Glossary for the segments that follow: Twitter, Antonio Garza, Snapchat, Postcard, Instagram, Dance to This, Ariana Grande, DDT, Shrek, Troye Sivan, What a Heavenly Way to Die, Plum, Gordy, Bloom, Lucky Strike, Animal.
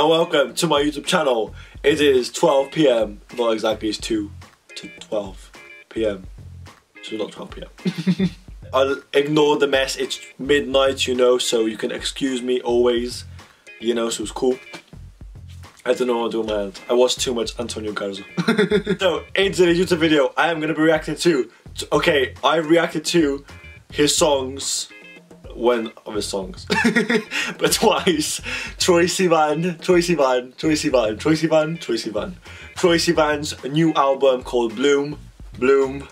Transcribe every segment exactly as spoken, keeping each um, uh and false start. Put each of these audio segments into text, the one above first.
and welcome to my YouTube channel. It is twelve p m, not exactly, it's two to twelve p m, so not twelve p m I'll ignore the mess, it's midnight, you know, so you can excuse me always, you know, so it's cool. I don't know what I'm doing, man. I watched too much Antonio Garza. So, in today's YouTube video, I am gonna be reacting to, to okay, I reacted to his songs, one of his songs, but twice. Troye Sivan, Troye Sivan, Troye Sivan, Troye Sivan, Troye Sivan. Troye Sivan's new album called Bloom. Bloom.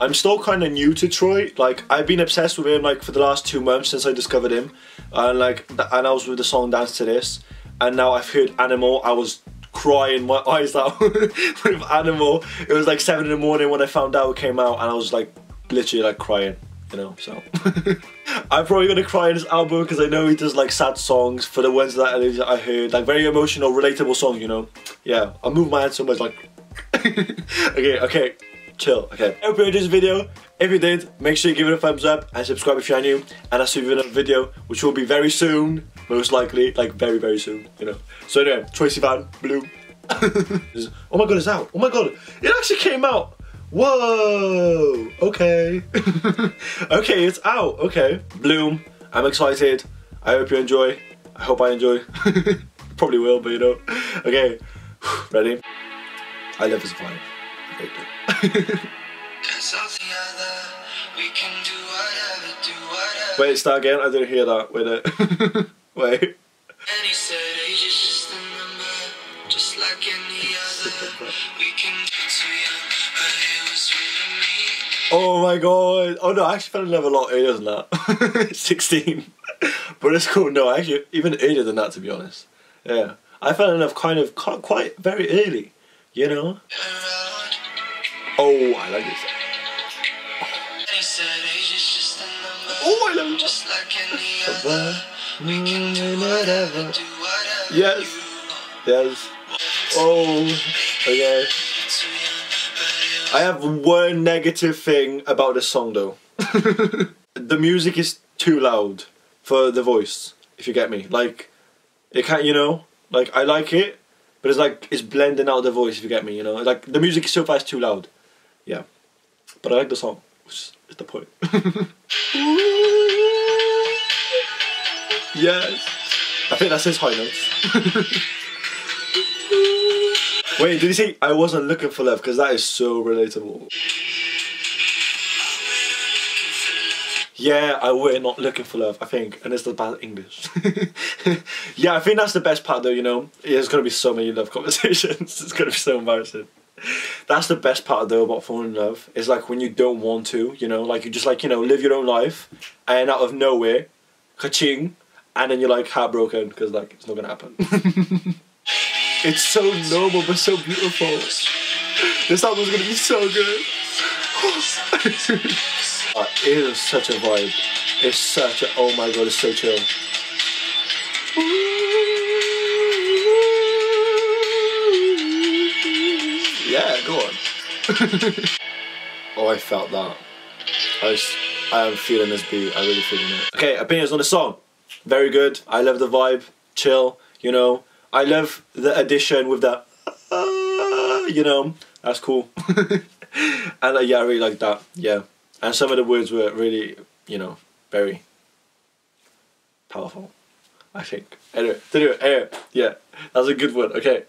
I'm still kind of new to Troye. Like, I've been obsessed with him like for the last two months since I discovered him, and like, and I was with the song Dance to This, and now I've heard Animal. I was crying my eyes out with Animal. It was like seven in the morning when I found out it came out, and I was like literally like crying, you know. So I'm probably gonna cry in his album because I know he does like sad songs. For the ones that I heard, like very emotional, relatable songs, you know. Yeah, I move my head so much, like. okay, okay. Chill, okay. I hope you enjoyed this video. If you did, make sure you give it a thumbs up and subscribe if you're new. And I'll see you in another video, which will be very soon, most likely, like very, very soon, you know. So anyway, Troye Sivan, Bloom. Oh my god, it's out. Oh my god, it actually came out. Whoa, okay. Okay, it's out, okay. Bloom, I'm excited. I hope you enjoy. I hope I enjoy. Probably will, but you know. Okay, ready? I love his vibe. Wait, start again? I didn't hear that. Wait a Wait. Oh my god. Oh no, I actually fell in love a lot earlier than that. sixteen. But it's cool. No, actually, even earlier than that, to be honest. Yeah. I fell in love kind of quite very early, you know? Oh, I like this. Oh, oh I love just like any other. Whatever. Yes. Yes. Oh, okay. I have one negative thing about this song though. The music is too loud for the voice, if you get me. Like, it can't, you know, like I like it, but it's like, it's blending out the voice, if you get me, you know. Like, the music is so fast, too loud. Yeah, but I like the song, which is the point. Yes, I think that's his high notes. Wait, did he say I wasn't looking for love? Because that is so relatable. Yeah, I were not looking for love, I think, and it's the bad English. Yeah, I think that's the best part though, you know. There's gonna be so many love conversations. It's gonna be so embarrassing. That's the best part though about falling in love. It's like when you don't want to, you know, like you just like, you know, live your own life, and out of nowhere, ka-ching, and then you're like heartbroken because like it's not gonna happen. It's so noble but so beautiful. This album's gonna be so good. Uh, it is such a vibe. It's such a, oh my god, it's so chill. Yeah, go on. Oh, I felt that. I, was, I am feeling this beat, I really feeling it. Okay, opinions on the song. Very good, I love the vibe, chill, you know. I love the addition with that, uh, you know, that's cool. And uh, yeah, I really like that, yeah. And some of the words were really, you know, very powerful, I think. Anyway, anyway, anyway yeah, that's a good one, okay.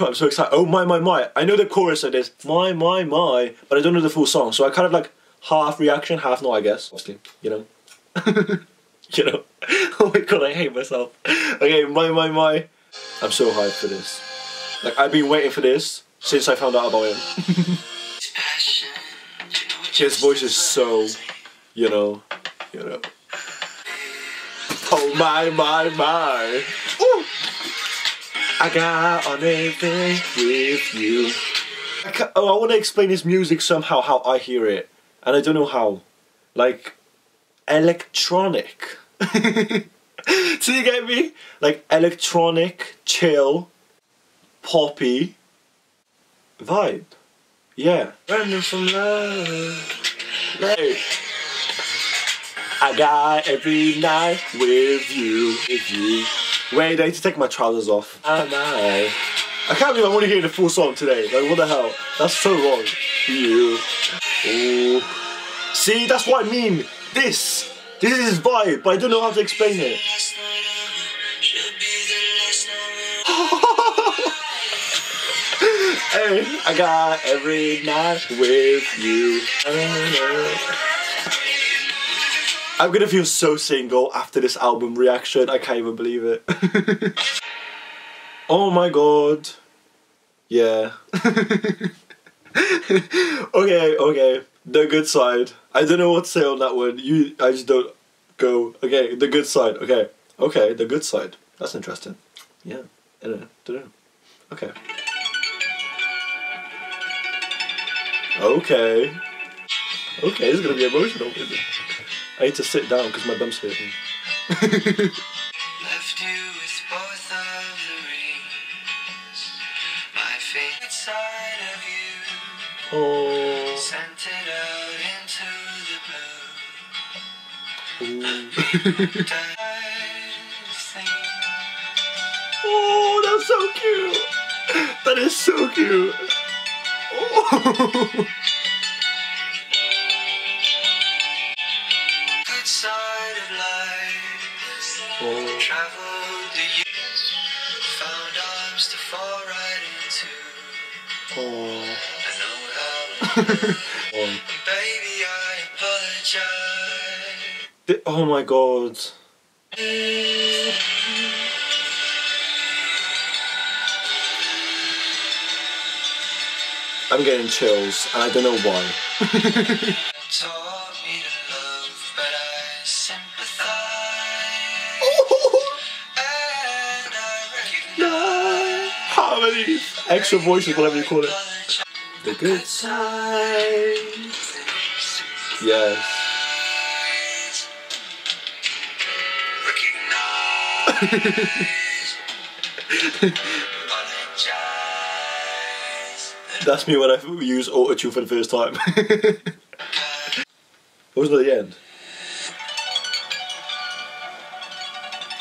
I'm so excited. Oh, my, my, my. I know the chorus of this, my, my, my, but I don't know the full song. So I kind of like half reaction, half not, I guess. Obviously, you know. You know. Oh my god, I hate myself. Okay, my, my, my. I'm so hyped for this. Like, I've been waiting for this since I found out about him. His voice is so, you know, you know. Oh my, my, my. Ooh. I got on everything with you. I, oh, I want to explain this music somehow, how I hear it. And I don't know how. Like, electronic. Do you get me? Like, electronic, chill, poppy vibe. Yeah. Running from love. Hey. I die every night with you. With you. Wait, I need to take my trousers off. Oh no. I can't believe I'm only hearing the full song today. Like, what the hell? That's so wrong. You. Ooh. See, that's what I mean. This. This is his vibe, but I don't know how to explain it. Hey, I got every night with you. I'm gonna feel so single after this album reaction. I can't even believe it. Oh my god. Yeah. Okay, okay. The good side. I don't know what to say on that one. You, I just don't go. Okay, the good side. Okay. Okay, the good side. That's interesting. Yeah. I don't know. Don't know. Okay. Okay. Okay, this is gonna be emotional, isn't it? I need to sit down because my bum's hurting. Left you with both of the rings, my favorite side of you. Oh. Sent it out into the blue. Oh, that's so cute. That is so cute. Oh. Side of life, oh. Traveled the years, found arms to fall right into. Oh. I know how. Oh. Baby, I apologize. The, oh my god. I'm getting chills, and I don't know why. Extra voices, whatever you call it. The good side. Yes. That's me when I use auto-tune for the first time. What was the end?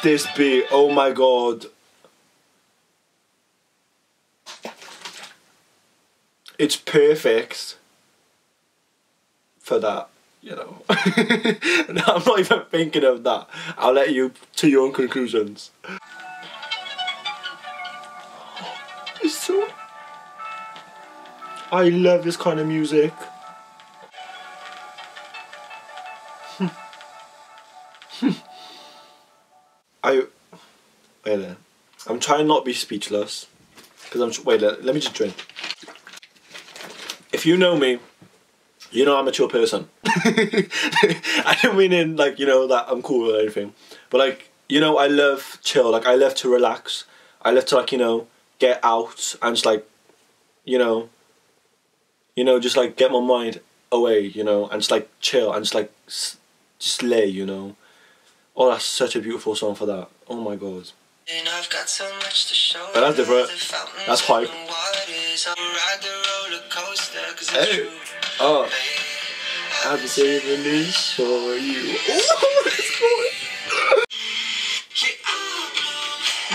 This beat, oh my god. It's perfect for that, you know. No, I'm not even thinking of that. I'll let you to your own conclusions. It's so... I love this kind of music. I... Wait there. I'm trying not to be speechless. Because I'm... Wait there. Let me just drink. If you know me, you know I'm a chill person. I don't mean in like, you know, that I'm cool or anything. But like, you know, I love chill. Like, I love to relax. I love to like, you know, get out and just like, you know, you know, just like get my mind away, you know, and just like chill and just like slay, you know. Oh, that's such a beautiful song for that. Oh my god. And I've got so much to show. But that's different. That's hype. Hey. Oh. I've been saving this for you. Oh, that's cool.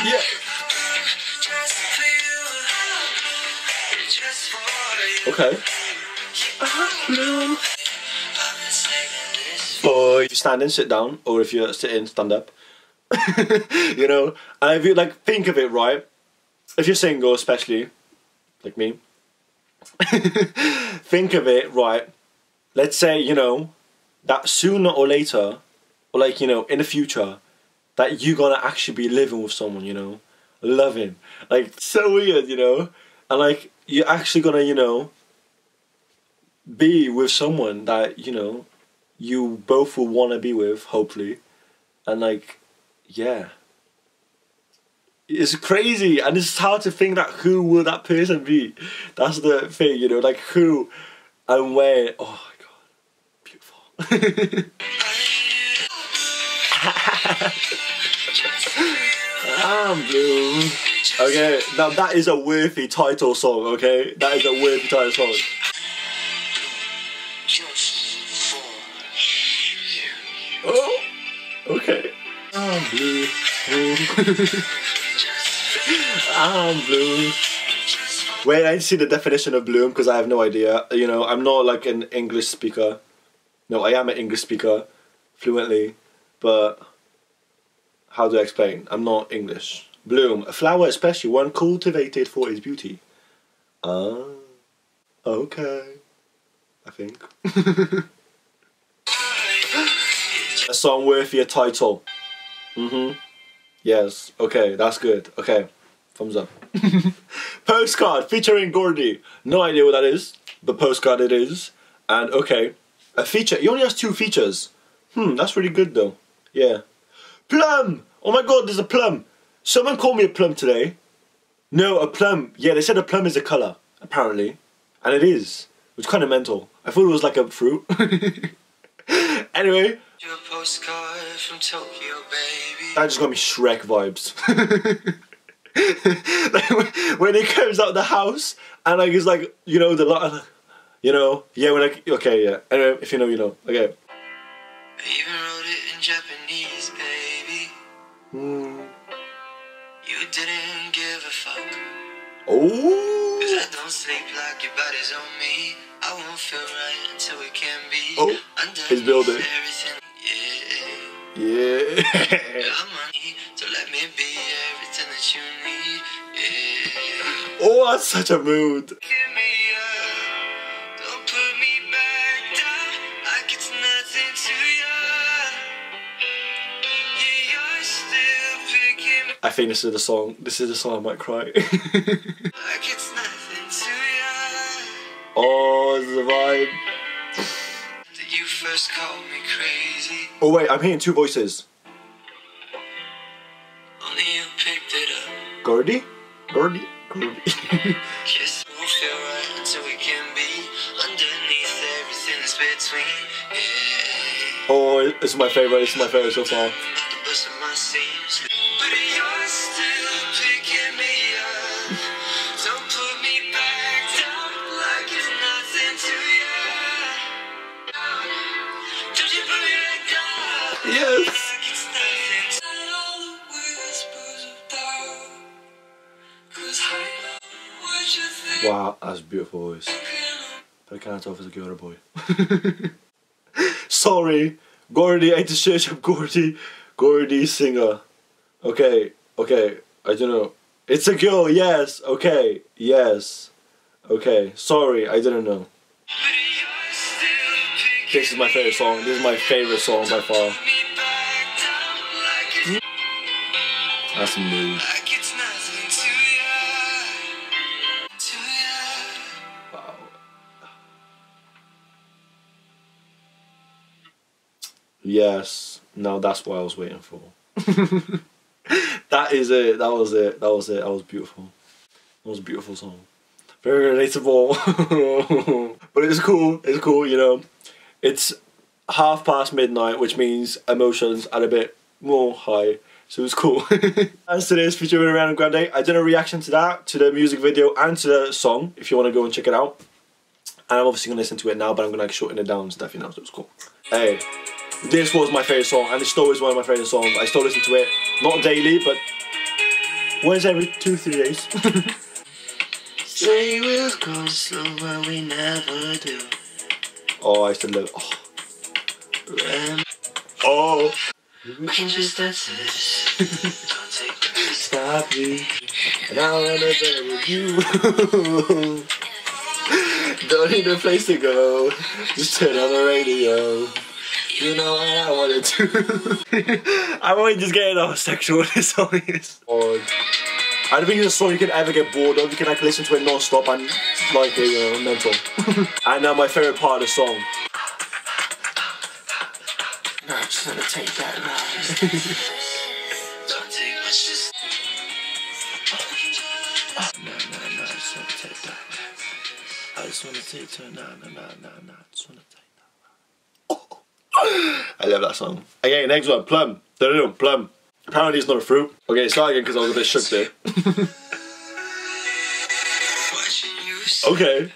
Yeah. Okay. Bloom. Or if you're standing, sit down. Or if you're sitting, stand up. You know, and if you like think of it right, if you're single, especially like me, think of it right. Let's say, you know, that sooner or later, or like, you know, in the future, that you're gonna actually be living with someone, you know, loving, like, so weird, you know, and like you're actually gonna, you know, be with someone that, you know, you both will want to be with, hopefully. And like, yeah, it's crazy, and it's hard to think that who will that person be. That's the thing, you know, like who and where. Oh my god, beautiful. I'm blue. Okay, now that is a worthy title song. Okay, that is a worthy title song. Oh, okay. I'm blue. blue. I'm blue. Wait, I didn't see the definition of bloom because I have no idea. You know, I'm not like an English speaker. No, I am an English speaker fluently, but how do I explain? I'm not English. Bloom, a flower especially, one cultivated for its beauty. Ah, okay. I think. A song worthy a title. Mm-hmm. Yes. Okay, that's good. Okay. Thumbs up. Postcard featuring Gordy. No idea what that is, but Postcard it is. And okay. A feature. He only has two features. Hmm, that's really good though. Yeah. Plum! Oh my god, there's a plum. Someone called me a plum today. No, a plum. Yeah, they said a plum is a colour, apparently. And it is. It was kind of mental. I thought it was like a fruit. Anyway. Your postcard from Tokyo, baby. That just got me Shrek vibes. Like, when he comes out of the house and like he's like, you know, the lot, you know, yeah, we're like, okay, yeah. Anyway, if you know, you know. Okay. I even wrote it in Japanese, baby. Mm. You didn't give a fuck. Oh. 'Cause I don't sleep like your body's on me. I won't feel right until we can be. Oh, he's building. Everything. Yeah. Yeah. So let me be everything that you need. Yeah. Oh, that's such a mood. Give me up. Don't put me back down like it's nothing to you. Yeah, you're still picking. I think this is the song. This is the song I might cry. Like it's nothing to you. Oh. The vibe. Did you first call me crazy? Oh wait, I'm hearing two voices. Only you picked it up. Gordy? Gordy? Gordy. Kiss will feel right until we can be underneath everything that's between. Yeah. Oh, it's my favorite, it's my favorite so far. Yes. Wow, that's a beautiful voice. But I can't tell if it's a girl or a boy. Sorry, Gordy, I had to search up Gordy. Gordy singer. Okay, okay, I don't know. It's a girl, yes, okay, yes. Okay, sorry, I didn't know. This is my favourite song, this is my favourite song by far. That's a mood. Wow. Yes, now that's what I was waiting for. That is it, that was it, that was it, that was beautiful. That was a beautiful song. Very relatable. But it's cool, it's cool, you know. It's half past midnight, which means emotions are a bit more high, so it's cool. Dance to This featuring Ariana Grande. I did a reaction to that, to the music video and to the song, if you want to go and check it out. And I'm obviously going to listen to it now, but I'm going to like shorten it down and stuff, you know, so it's cool. Hey, this was my favourite song, and it's still is one of my favourite songs. I still listen to it, not daily, but once every two, three days. Say we'll go slow, but we never do. Oh, I still love. Oh. Oh. We can just dance to this. Don't take me. Stop me. And I'll end up there with you. Don't need a place to go. Just turn on the radio. You know what I wanted to. I'm only just getting how sexual this song is. Oh. I don't think it's a song you can ever get bored of. You can like listen to it non-stop and like it, you know, mental. And now uh, my favourite part of the song. No, I'm just gonna take that now. No, no, no, I just wanna take that. I just wanna take that. No, no, no, no, no, I just wanna take that. Oh. I love that song. Okay, next one, Plum. No, no, no, Plum. Apparently it's not a fruit. Okay, start again because I was a bit shook there. Okay.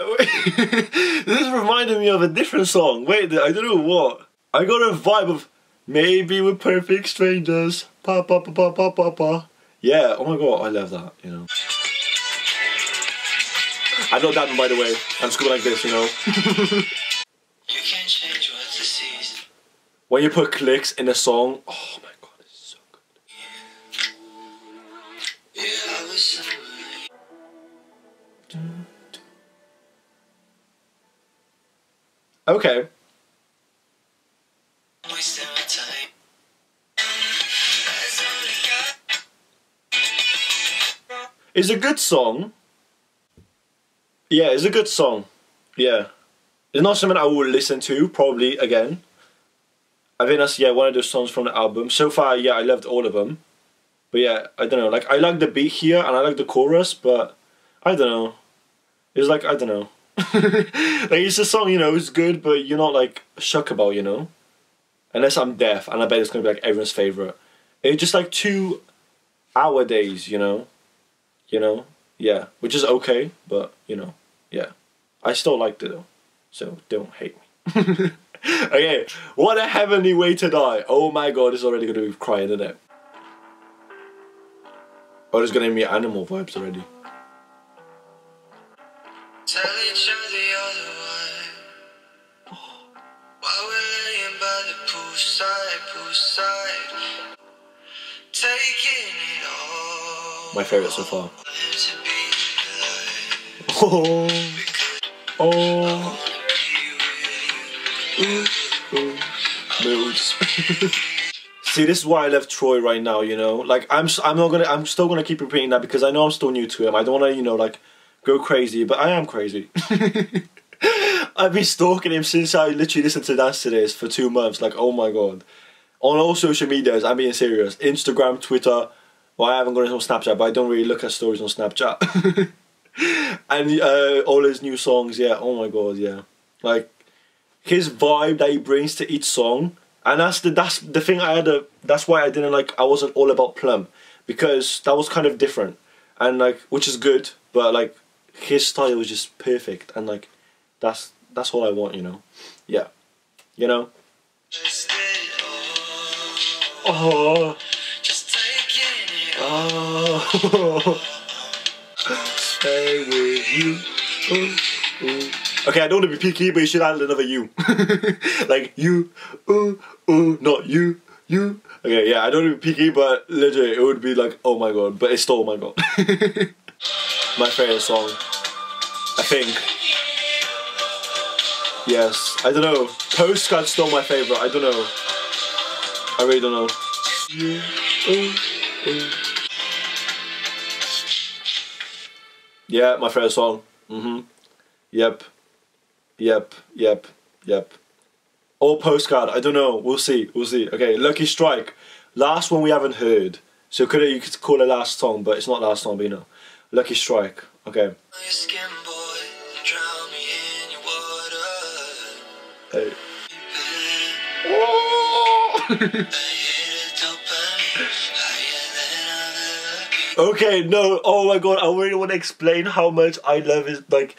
This reminded me of a different song. Wait, I don't know what. I got a vibe of maybe we're perfect strangers. Pa pa pa pa pa pa pa. Yeah. Oh my god, I love that. You know. I know that one, by the way. I'm school like this, you know. You can change what this is. When you put clicks in a song, oh my god, it's so good. Yeah, I was so good. Okay. It's a good song. Yeah, it's a good song. Yeah. It's not something I will listen to, probably, again. I think that's, yeah, one of those songs from the album. So far, yeah, I loved all of them. But yeah, I don't know. Like, I like the beat here, and I like the chorus, but... I don't know. It's like, I don't know. Like, it's a song, you know, it's good, but you're not, like, shook about, you know? Unless I'm deaf, and I bet it's gonna be, like, everyone's favourite. It's just, like, two hour days, you know? You know? Yeah. Which is okay, but, you know. Yeah, I still liked it though, so don't hate me. Okay, What a Heavenly Way to Die. Oh my god, it's already gonna be crying, isn't it? Oh, it's gonna give me Animal vibes already. Tell each other you're the one. Oh. While we're laying by the poolside, poolside, taking it all. My favorite so far. Oh, oh, ooh, ooh. Moods. See, this is why I love Troye right now. You know, like I'm, I'm not gonna, I'm still gonna keep repeating that because I know I'm still new to him. I don't wanna, you know, like go crazy, but I am crazy. I've been stalking him since I literally listened to Dance to This for two months. Like, oh my god, on all social medias. I'm being serious. Instagram, Twitter. Well, I haven't got it on Snapchat, but I don't really look at stories on Snapchat. And uh, all his new songs, yeah, oh my god, yeah. Like, his vibe that he brings to each song, and that's the, that's the thing I had a, that's why I didn't like, I wasn't all about Plum, because that was kind of different, and like, which is good, but like, his style was just perfect, and like, that's, that's all I want, you know? Yeah. You know? Oh. Oh. Stay with you. Ooh, ooh. Okay, I don't want to be picky, but you should add another you. Like you, ooh, ooh, not you, you. Okay, yeah, I don't want to be picky, but literally it would be like, oh my god, but it's still oh my god. My favourite song, I think. Yes, I don't know. Postcard's still my favourite. I don't know. I really don't know. You, ooh, ooh. Yeah, my favorite song. Mm-hmm. Yep. Yep. Yep. Yep. Or Postcard. I don't know. We'll see. We'll see. Okay, Lucky Strike. Last one we haven't heard. So could it, you could call it last song, but it's not last song, but you know. Lucky Strike. Okay. Hey. Oh! Okay, no, oh my god, I really want to explain how much I love his, like,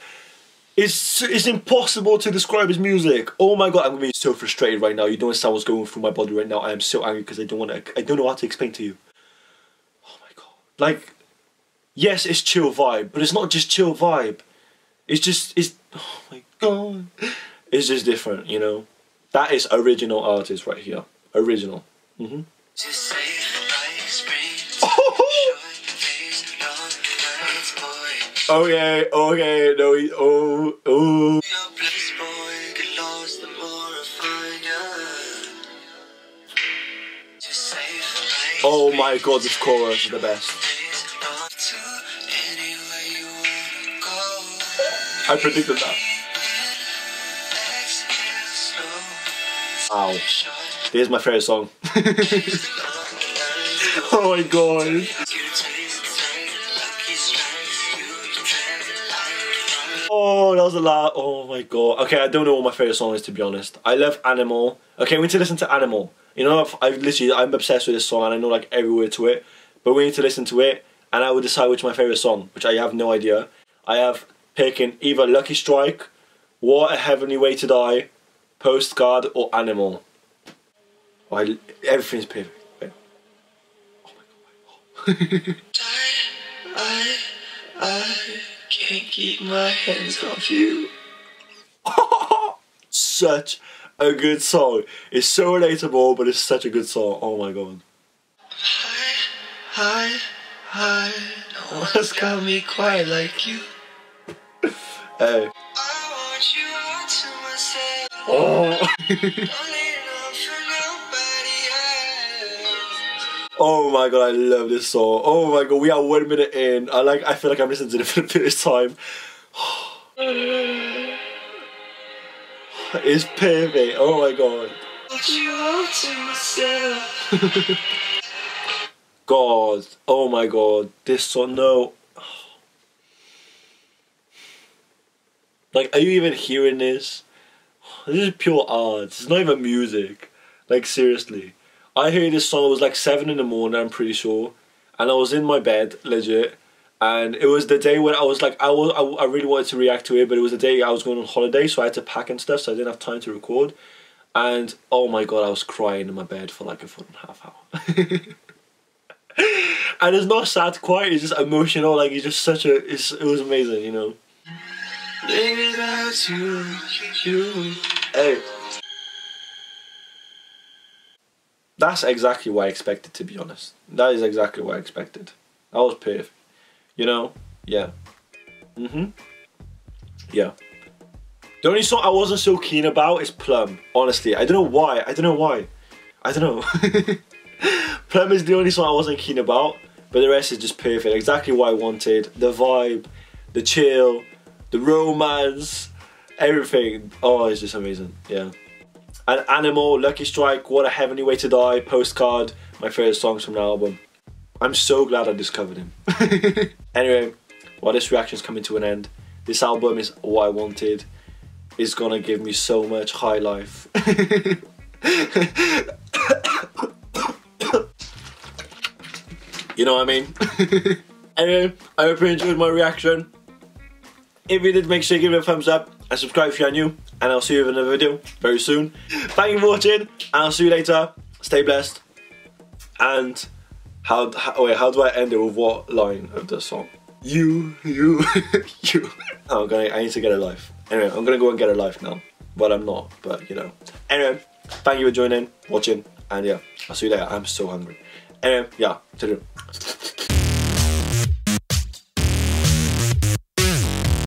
it's it's impossible to describe his music. Oh my god, I'm gonna be so frustrated right now. You don't understand what's going through my body right now. I am so angry because I don't want to, I don't know how to explain to you. Oh my god. Like, yes, it's chill vibe, but it's not just chill vibe. It's just, it's, oh my god. It's just different, you know? That is original artist right here. Original. Mm-hmm. Just say okay, okay, no, he, oh, oh. Oh my god, this chorus is the best. I predicted that. Wow. Here's my favorite song. Oh my god. Oh, that was a lot. Oh my god. Okay, I don't know what my favourite song is, to be honest. I love Animal. Okay, we need to listen to Animal. You know, I've, I've literally, I'm obsessed with this song and I know like every word to it. But we need to listen to it and I will decide which is my favourite song, which I have no idea. I have picking either Lucky Strike, What a Heavenly Way to Die, Postcard, or Animal. Oh, I, everything's perfect. Wait. Oh my god. Oh. I, I can't keep my hands off you. Such a good song. It's so relatable, but it's such a good song. Oh my god. Hi, hi, hi. No one's got me quiet like you. Hey. I want you all to myself. Oh. Don't need love for nobody else. Oh my god, I love this song. Oh my god, we are one minute in. I like. I feel like I'm listening to it for the first time. It's perfect. Oh my god. God. Oh my god. This song, no. Like, are you even hearing this? This is pure art. It's not even music. Like, seriously. I heard this song, it was like seven in the morning, I'm pretty sure. And I was in my bed, legit. And it was the day when I was like, I, was, I, I really wanted to react to it, but it was the day I was going on holiday, so I had to pack and stuff, so I didn't have time to record. And oh my god, I was crying in my bed for like a full and a half hour. And it's not sad quite, it's just emotional, like it's just such a, it's, it was amazing, you know. Hey. That's exactly what I expected, to be honest. That is exactly what I expected. That was perfect. You know, yeah, mm-hmm, yeah. The only song I wasn't so keen about is Plum, honestly. I don't know why, I don't know why, I don't know. Plum is the only song I wasn't keen about, but the rest is just perfect, exactly what I wanted. The vibe, the chill, the romance, everything. Oh, it's just amazing, yeah. And Animal, Lucky Strike, What a Heavenly Way to Die, Postcard, my favourite songs from the album. I'm so glad I discovered him. Anyway, while this reaction is coming to an end, this album is what I wanted. It's gonna give me so much high life. You know what I mean? Anyway, I hope you enjoyed my reaction. If you did, make sure you give it a thumbs up and subscribe if you are new. And I'll see you in another video very soon. Thank you for watching, and I'll see you later. Stay blessed. And... How, how, wait, how do I end it with what line of the song? You, you, you. I'm gonna, I need to get a life. Anyway, I'm gonna go and get a life now. Well, I'm not, but you know. Anyway, thank you for joining, watching, and yeah, I'll see you later. I'm so hungry. Anyway, yeah, till you.